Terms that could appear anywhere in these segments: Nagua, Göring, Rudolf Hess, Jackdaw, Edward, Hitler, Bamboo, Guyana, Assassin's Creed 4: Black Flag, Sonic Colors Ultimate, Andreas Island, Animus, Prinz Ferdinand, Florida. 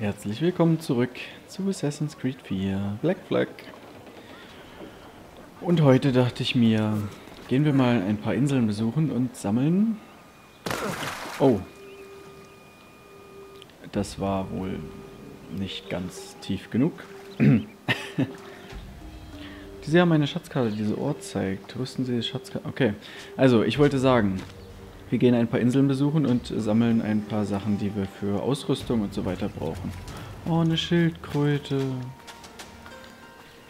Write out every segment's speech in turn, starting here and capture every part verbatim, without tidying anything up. Herzlich willkommen zurück zu Assassin's Creed vier Black Flag. Und heute dachte ich mir, gehen wir mal ein paar Inseln besuchen und sammeln. Oh. Das war wohl nicht ganz tief genug. Sie haben eine Schatzkarte, die so Ort zeigt. Wussten Sie, Schatzkarte? Okay. Also, ich wollte sagen, wir gehen ein paar Inseln besuchen und sammeln ein paar Sachen, die wir für Ausrüstung und so weiter brauchen. Oh, eine Schildkröte.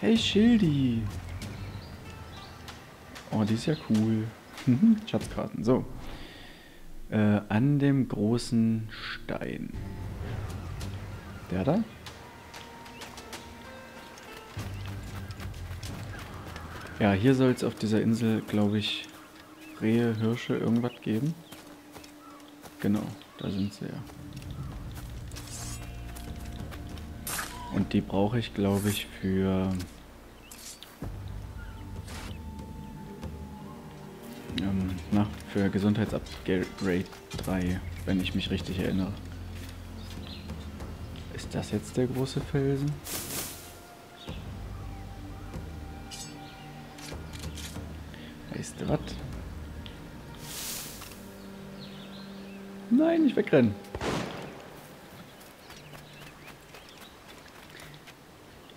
Hey, Schildi. Oh, die ist ja cool. Schatzkarten, so. Äh, an dem großen Stein. Der da? Ja, hier soll es auf dieser Insel, glaube ich, Rehe, Hirsche, irgendwas geben. Genau, da sind sie ja. Und die brauche ich, glaube ich, für... Ähm, na, für Gesundheitsupgrade drei, wenn ich mich richtig erinnere. Ist das jetzt der große Felsen? Weißt du was? Nein, nicht wegrennen.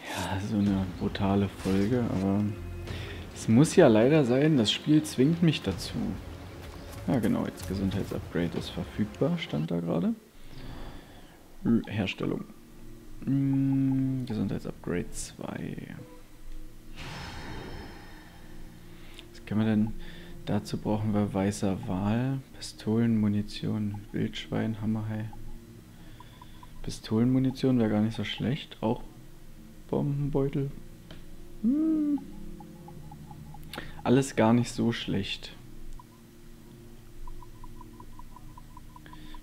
Ja, so eine brutale Folge, aber es muss ja leider sein, das Spiel zwingt mich dazu. Ja genau, jetzt Gesundheitsupgrade ist verfügbar, stand da gerade. Herstellung. Hm, Gesundheitsupgrade zwei. Können wir denn, dazu brauchen wir weißer Wal, Pistolen, Munition, Wildschwein, Hammerhai. Pistolenmunition wäre gar nicht so schlecht, auch Bombenbeutel. Hm. Alles gar nicht so schlecht.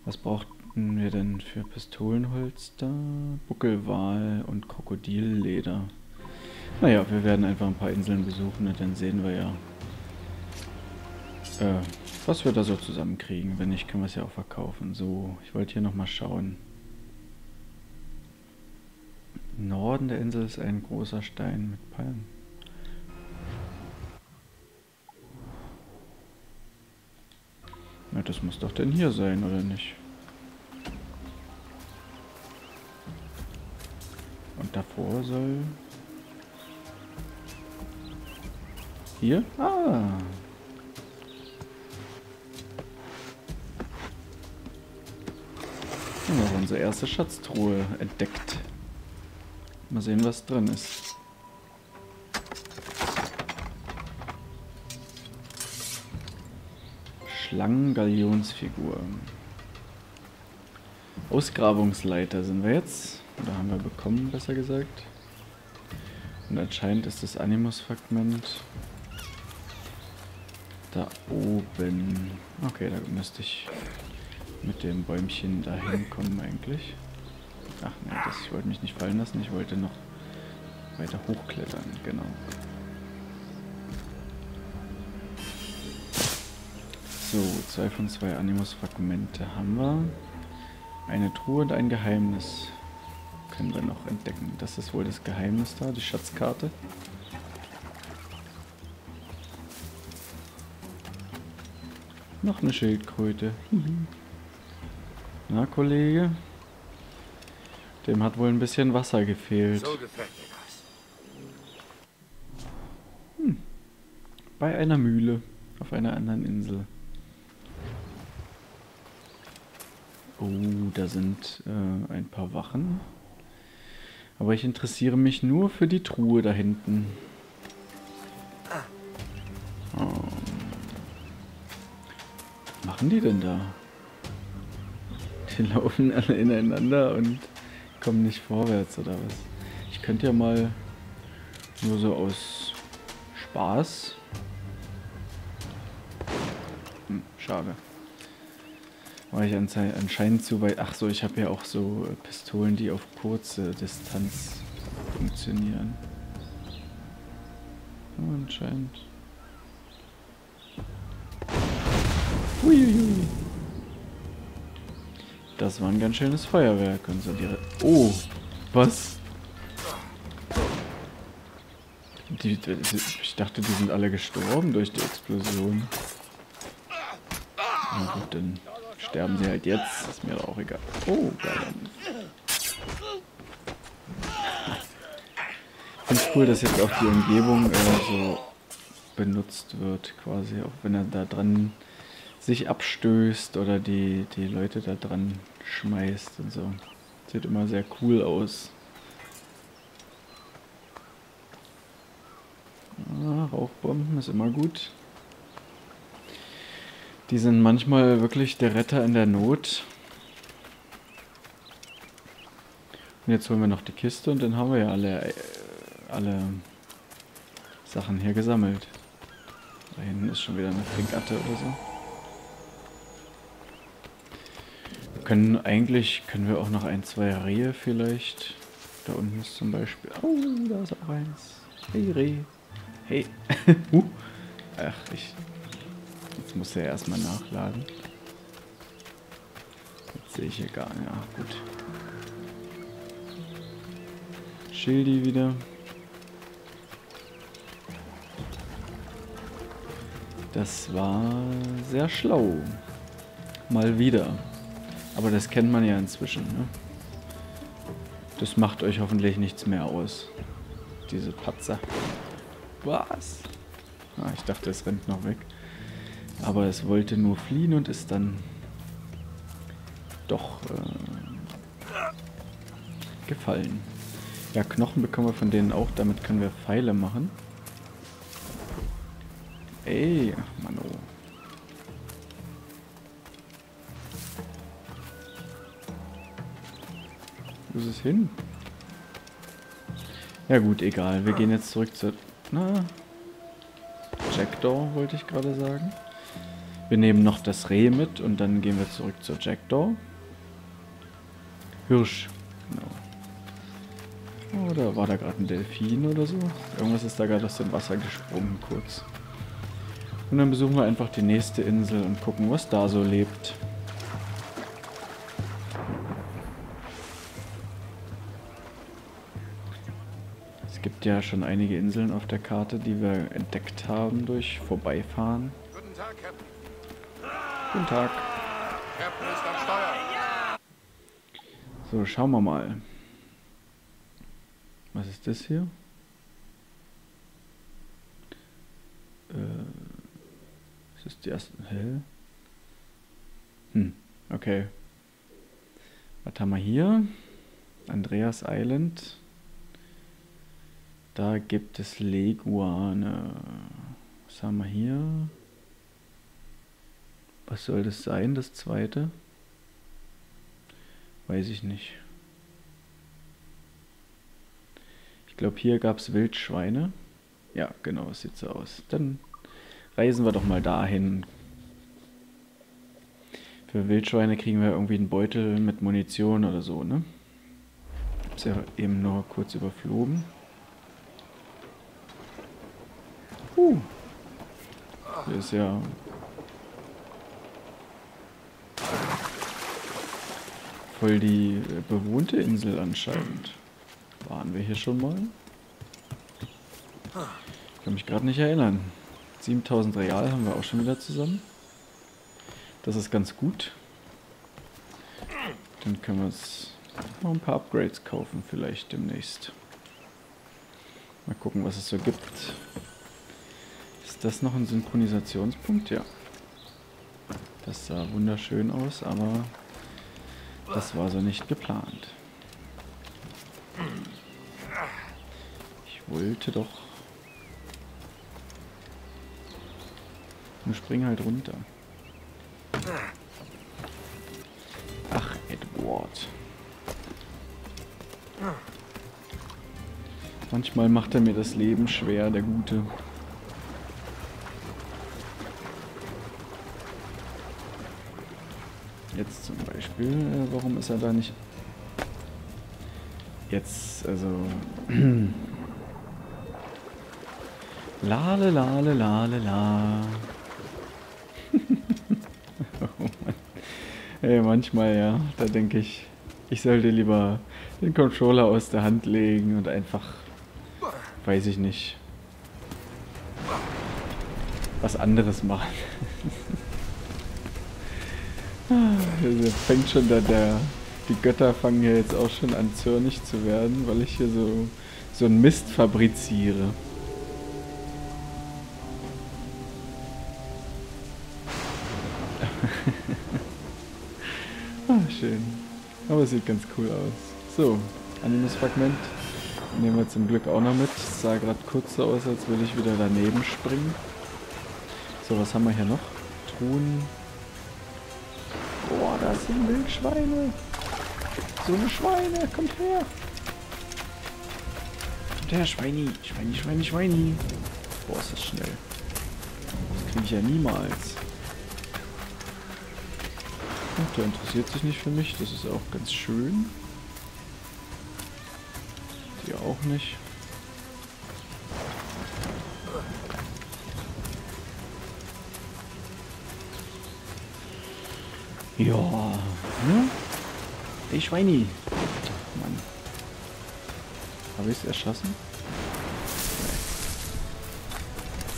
Was brauchten wir denn für Pistolenholster, Buckelwal und Krokodilleder? Naja, wir werden einfach ein paar Inseln besuchen und dann sehen wir ja, Äh, was wir da so zusammenkriegen. Wenn nicht, können wir es ja auch verkaufen. So, ich wollte hier nochmal schauen. Im Norden der Insel ist ein großer Stein mit Palmen. Na, das muss doch denn hier sein, oder nicht? Und davor soll... Hier? Ah! Wir haben unsere erste Schatztruhe entdeckt. Mal sehen, was drin ist. Schlangengallionsfigur. Ausgrabungsleiter sind wir jetzt. Oder haben wir bekommen, besser gesagt. Und anscheinend ist das Animus-Fragment da oben. Okay, da müsste ich... mit dem Bäumchen dahin kommen eigentlich. Ach nein, das, ich wollte mich nicht fallen lassen. Ich wollte noch weiter hochklettern, genau. So, zwei von zwei Animus-Fragmente haben wir. Eine Truhe und ein Geheimnis können wir noch entdecken. Das ist wohl das Geheimnis da, die Schatzkarte. Noch eine Schildkröte. Na, Kollege? Dem hat wohl ein bisschen Wasser gefehlt. So gefällt mir das. Hm. Bei einer Mühle. Auf einer anderen Insel. Oh, da sind äh, ein paar Wachen. Aber ich interessiere mich nur für die Truhe da hinten. Oh. Was machen die denn da? Die laufen alle ineinander und kommen nicht vorwärts oder was. Ich könnte ja mal nur so aus Spaß. Hm, schade. War ich anscheinend zu weit. Ach so, ich habe ja auch so Pistolen, die auf kurze Distanz funktionieren. Oh, anscheinend. Uiuiui. Das war ein ganz schönes Feuerwerk. Und so direkt. Oh, was? Die, die, ich dachte, die sind alle gestorben durch die Explosion. Na gut, dann sterben sie halt jetzt. Ist mir doch auch egal. Oh, geil. Ich finde es cool, dass jetzt auch die Umgebung äh, so benutzt wird, quasi. Auch wenn er da dran sich abstößt oder die, die Leute da dran schmeißt und so. Sieht immer sehr cool aus. Ah, Rauchbomben ist immer gut. Die sind manchmal wirklich der Retter in der Not. Und jetzt holen wir noch die Kiste und dann haben wir ja alle, äh, alle Sachen hier gesammelt. Da hinten ist schon wieder eine Trinkatte oder so. Wir können eigentlich, können wir auch noch ein, zwei Rehe vielleicht. Da unten ist zum Beispiel... Oh, da ist auch eins. Hey, Reh. Hey. uh. Ach, ich... Jetzt muss er ja erstmal nachladen. Jetzt sehe ich hier gar nicht. Ach, gut. Schildi wieder. Das war sehr schlau. Mal wieder. Aber das kennt man ja inzwischen, ne? Das macht euch hoffentlich nichts mehr aus. Diese Patzer. Was? Ah, ich dachte, es rennt noch weg. Aber es wollte nur fliehen und ist dann doch äh, gefallen. Ja, Knochen bekommen wir von denen auch. Damit können wir Pfeile machen. Ey, ach Mann, oh. Wo ist es hin? Ja gut, egal. Wir gehen jetzt zurück zur... Na, Jackdaw wollte ich gerade sagen. Wir nehmen noch das Reh mit und dann gehen wir zurück zur Jackdaw. Hirsch. Genau. Oder war da gerade ein Delfin oder so? Irgendwas ist da gerade aus dem Wasser gesprungen kurz. Und dann besuchen wir einfach die nächste Insel und gucken, was da so lebt. Es gibt ja schon einige Inseln auf der Karte, die wir entdeckt haben durch Vorbeifahren. Guten Tag, Captain. Guten Tag. Captain ist am Steuer. So, schauen wir mal. Was ist das hier? Äh, das ist die erste... Hä? Hm, okay. Was haben wir hier? Andreas Island. Da gibt es Leguane. Was haben wir hier? Was soll das sein, das zweite? Weiß ich nicht. Ich glaube, hier gab es Wildschweine. Ja, genau, es sieht so aus. Dann reisen wir doch mal dahin. Für Wildschweine kriegen wir irgendwie einen Beutel mit Munition oder so, ne? Ich hab's ja eben nur kurz überflogen. Uh. Hier ist ja... Voll die bewohnte Insel anscheinend. Waren wir hier schon mal? Ich kann mich gerade nicht erinnern. siebentausend Real haben wir auch schon wieder zusammen. Das ist ganz gut. Dann können wir uns noch ein paar Upgrades kaufen vielleicht demnächst. Mal gucken, was es so gibt. Ist das noch ein Synchronisationspunkt? Ja. Das sah wunderschön aus, aber... Das war so nicht geplant. Ich wollte doch... Und spring halt runter. Ach, Edward. Manchmal macht er mir das Leben schwer, der Gute. Jetzt zum Beispiel, äh, warum ist er da nicht... Jetzt, also... Lale, lale, lale, la. Oh Mann. Ey, manchmal ja, da denke ich, ich sollte lieber den Controller aus der Hand legen und einfach, weiß ich nicht, was anderes machen. Also fängt schon da der, die Götter fangen ja jetzt auch schon an zornig zu werden, weil ich hier so, so einen Mist fabriziere. Ah, schön. Aber es sieht ganz cool aus. So, Animus-Fragment nehmen wir zum Glück auch noch mit. Es sah gerade kurz so aus, als würde ich wieder daneben springen. So, was haben wir hier noch? Truhen. Boah, da sind Wildschweine. So eine Schweine, kommt her. Kommt her, Schweini. Schweini, Schweini, Schweini. Boah, ist das schnell. Das kriege ich ja niemals. Ach, der interessiert sich nicht für mich. Das ist auch ganz schön. Die auch nicht. Ja, ne? Ey, Schweini! Mann. Habe ich es erschossen?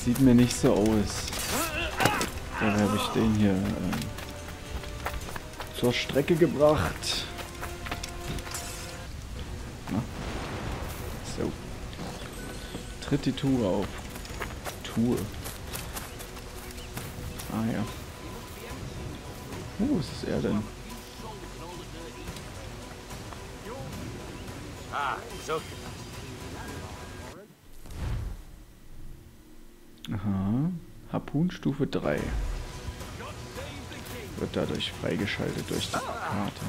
Nee. Sieht mir nicht so aus. Dann habe ich den hier äh, zur Strecke gebracht. Na? So. Tritt die Tour auf. Tour. Ah ja. Wo ist er denn? Aha. Harpunstufe drei. Wird dadurch freigeschaltet durch die Karte.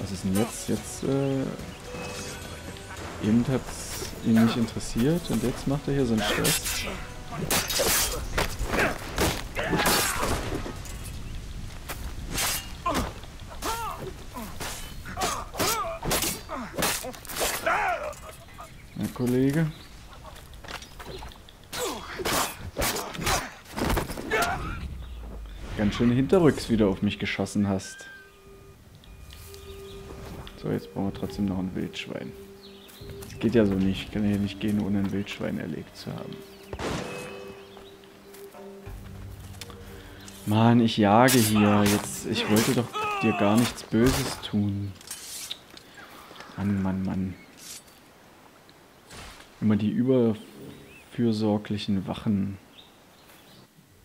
Was ist denn jetzt? Jetzt, äh... eben hat's ihn nicht interessiert und jetzt macht er hier so einen Stress. Kollege. Ganz schön hinterrücks wieder auf mich geschossen hast. So, jetzt brauchen wir trotzdem noch ein Wildschwein. Das geht ja so nicht. Ich kann ja nicht gehen, ohne ein Wildschwein erlegt zu haben. Mann, ich jage hier. Jetzt, ich wollte doch dir gar nichts Böses tun. Mann, Mann, Mann. Immer die überfürsorglichen Wachen.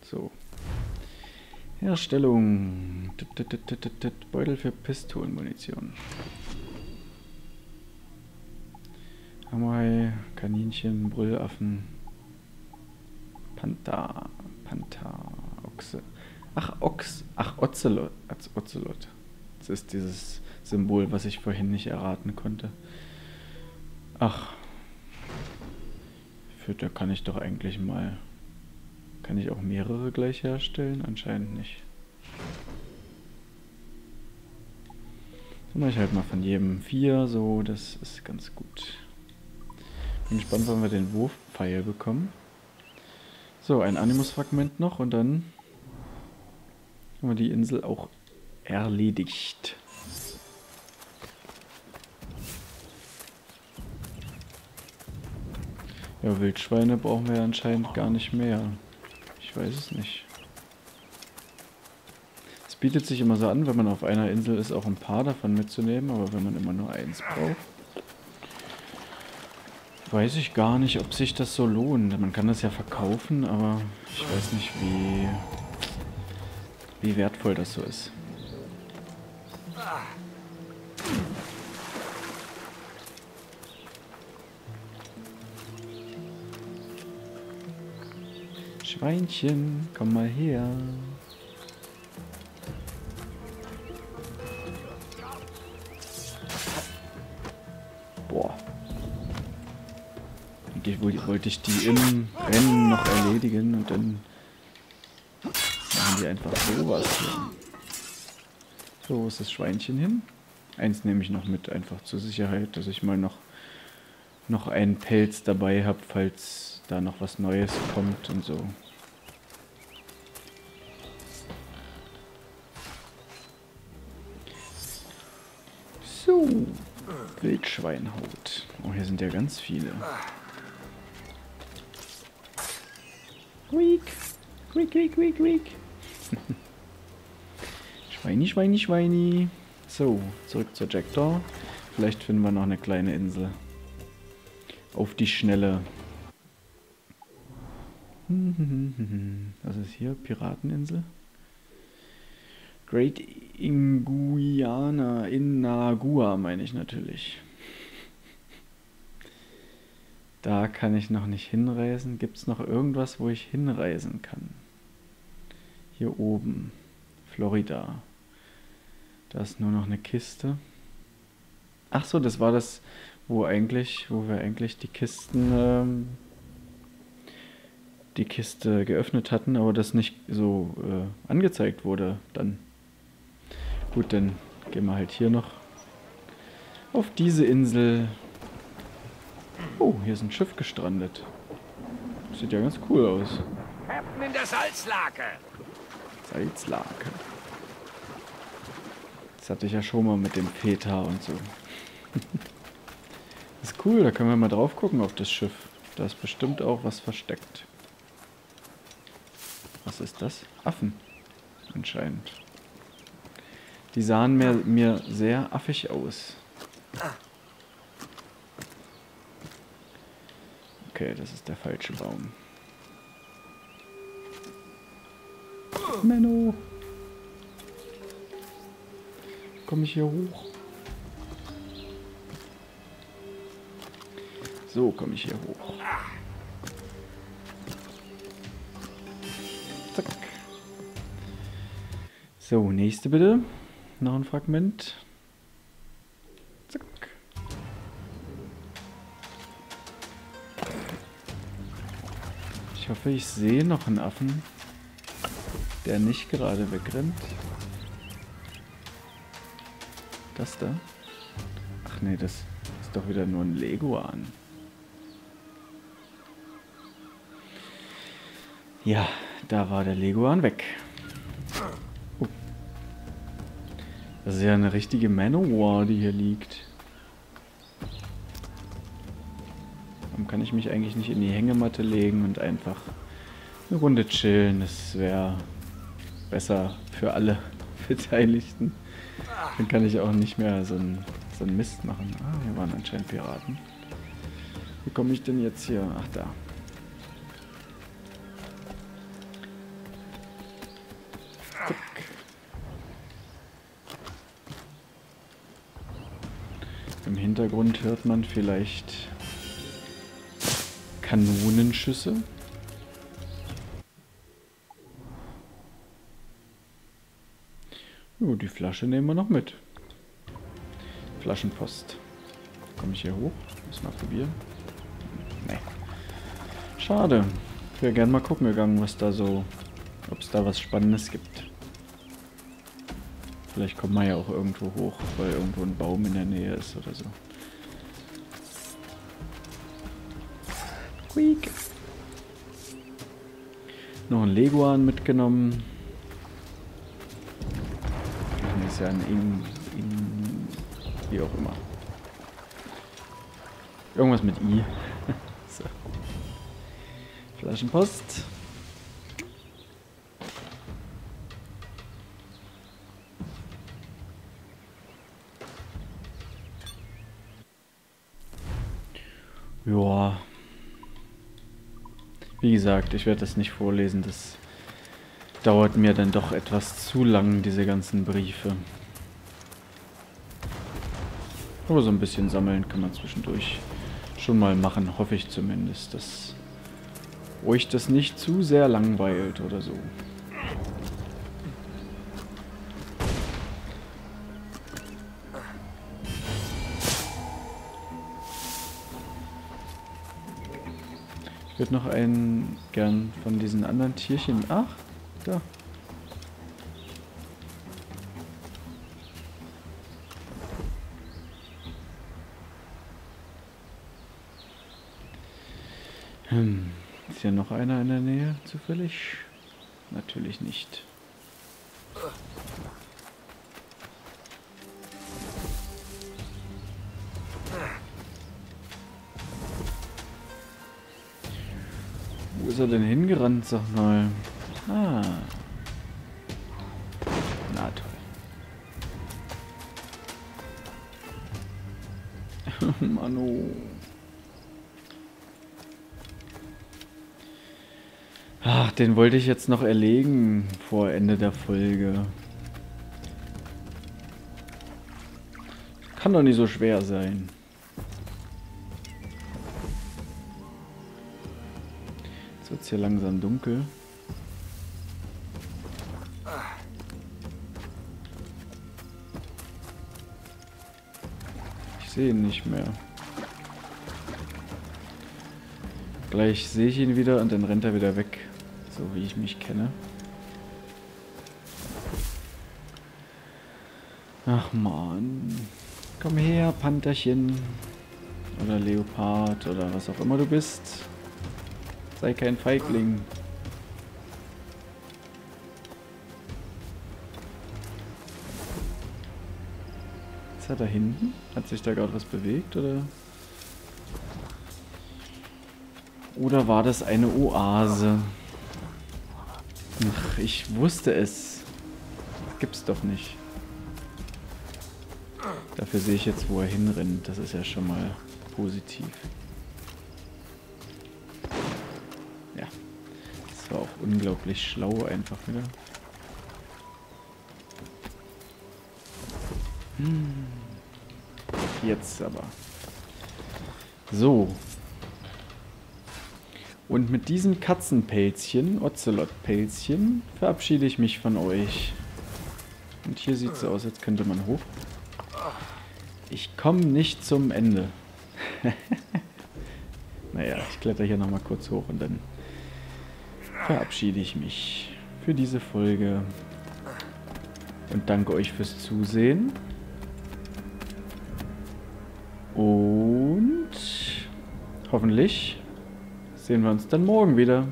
So. Herstellung. Beutel für Pistolenmunition. Amai, Kaninchen, Brüllaffen. Panther. Panther. Ochse. Ach, Ochs. Ach, Ocelot. Ocelot. Das ist dieses Symbol, was ich vorhin nicht erraten konnte. Ach. Da kann ich doch eigentlich mal... Kann ich auch mehrere gleich herstellen? Anscheinend nicht. Dann mache ich halt mal von jedem vier, so, das ist ganz gut. Bin gespannt, wann wir den Wurfpfeil bekommen. So, ein Animus-Fragment noch und dann haben wir die Insel auch erledigt. Ja, Wildschweine brauchen wir ja anscheinend gar nicht mehr. Ich weiß es nicht. Es bietet sich immer so an, wenn man auf einer Insel ist, auch ein paar davon mitzunehmen, aber wenn man immer nur eins braucht, weiß ich gar nicht, ob sich das so lohnt. Man kann das ja verkaufen, aber ich weiß nicht, wie, wie wertvoll das so ist. Schweinchen, komm mal her. Boah. Eigentlich wollte ich die im Rennen noch erledigen und dann machen die einfach sowas hin. So, wo ist das Schweinchen hin? Eins nehme ich noch mit, einfach zur Sicherheit, dass ich mal noch, noch einen Pelz dabei habe, falls da noch was Neues kommt und so. So. Wildschweinhaut. Oh, hier sind ja ganz viele. Quick. Quick, quick, quick, quick. Schweini, Schweini, Schweini. So, zurück zur Jackdaw. Vielleicht finden wir noch eine kleine Insel. Auf die Schnelle. Was ist hier? Pirateninsel? Great in Guyana, in Nagua meine ich natürlich. Da kann ich noch nicht hinreisen. Gibt es noch irgendwas, wo ich hinreisen kann? Hier oben. Florida. Da ist nur noch eine Kiste. Ach so, das war das, wo eigentlich, wo wir eigentlich die Kisten, ähm, die Kiste geöffnet hatten, aber das nicht so äh, angezeigt wurde dann. Gut, dann gehen wir halt hier noch auf diese Insel. Oh, hier ist ein Schiff gestrandet. Sieht ja ganz cool aus. Captain in der Salzlake. Salzlake. Das hatte ich ja schon mal mit dem Feta und so. Das ist cool, da können wir mal drauf gucken auf das Schiff. Da ist bestimmt auch was versteckt. Was ist das? Affen. Anscheinend. Die sahen mir, mir sehr affig aus. Okay, das ist der falsche Baum. Menno! Komme ich hier hoch? So komme ich hier hoch. Zack. So, nächste bitte. Noch ein Fragment. Zack. Ich hoffe, ich sehe noch einen Affen, der nicht gerade wegrennt. Das da? Ach nee, das ist doch wieder nur ein Leguan. Ja, da war der Leguan weg. Oh. Das ist ja eine richtige Manowar, die hier liegt. Warum kann ich mich eigentlich nicht in die Hängematte legen und einfach eine Runde chillen? Das wäre besser für alle Beteiligten. Dann kann ich auch nicht mehr so einen, so einen Mist machen. Ah, hier waren anscheinend Piraten. Wie komme ich denn jetzt hier? Ach, da. Zack. Im Hintergrund hört man vielleicht Kanonenschüsse. Oh, die Flasche nehmen wir noch mit. Flaschenpost. Komme ich hier hoch? Muss mal probieren. Nee. Schade. Ich wäre gern mal gucken gegangen, was da so, ob es da was Spannendes gibt. Vielleicht kommen wir ja auch irgendwo hoch, weil irgendwo ein Baum in der Nähe ist oder so. Quick. Noch ein Leguan mitgenommen. Ja, ein in, in, wie auch immer. Irgendwas mit I. So. Flaschenpost. Ja. Wie gesagt, ich werde das nicht vorlesen, das dauert mir dann doch etwas zu lang, diese ganzen Briefe. Aber so ein bisschen sammeln kann man zwischendurch schon mal machen, hoffe ich zumindest, dass euch das nicht zu sehr langweilt oder so. Ich würde noch einen gern von diesen anderen Tierchen... Ach! Da. Hm. Ist hier noch einer in der Nähe zufällig? Natürlich nicht. ist er denn hingerannt, sag mal? Ah. Na toll. Manu. Ach, den wollte ich jetzt noch erlegen vor Ende der Folge. Kann doch nicht so schwer sein. Jetzt wird es hier langsam dunkel. Ich sehe ihn nicht mehr. Gleich sehe ich ihn wieder und dann rennt er wieder weg. So wie ich mich kenne. Ach man. Komm her, Pantherchen. Oder Leopard oder was auch immer du bist. Sei kein Feigling. Ist er da hinten? Hat sich da gerade was bewegt oder? Oder war das eine Oase? Ach, ich wusste es. Das gibt's doch nicht. Dafür sehe ich jetzt, wo er hinrennt. Das ist ja schon mal positiv. Ja. Das war auch unglaublich schlau einfach wieder. Hm. Jetzt aber. So. Und mit diesem Katzenpelzchen, Ocelot-Pelzchen, verabschiede ich mich von euch. Und hier sieht es so aus, als könnte man hoch. Ich komme nicht zum Ende. Naja, ich kletter hier nochmal kurz hoch und dann verabschiede ich mich für diese Folge. Und danke euch fürs Zusehen. Und hoffentlich sehen wir uns dann morgen wieder.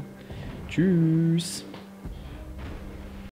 Tschüss.